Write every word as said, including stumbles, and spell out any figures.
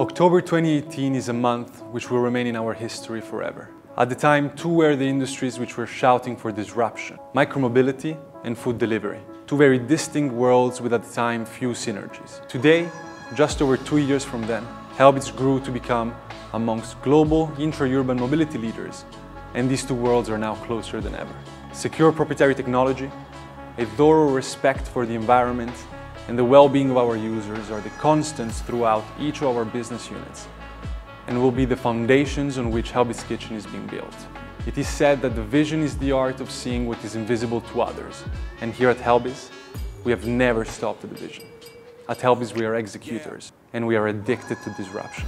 October twenty eighteen is a month which will remain in our history forever. At the time, two were the industries which were shouting for disruption: micromobility and food delivery. Two very distinct worlds with, at the time, few synergies. Today, just over two years from then, Helbiz grew to become amongst global intra-urban mobility leaders, and these two worlds are now closer than ever. Secure proprietary technology, a thorough respect for the environment, and the well-being of our users are the constants throughout each of our business units, and will be the foundations on which Helbiz Kitchen is being built. It is said that the vision is the art of seeing what is invisible to others, and here at Helbiz, we have never stopped at the vision. At Helbiz, we are executors, and we are addicted to disruption.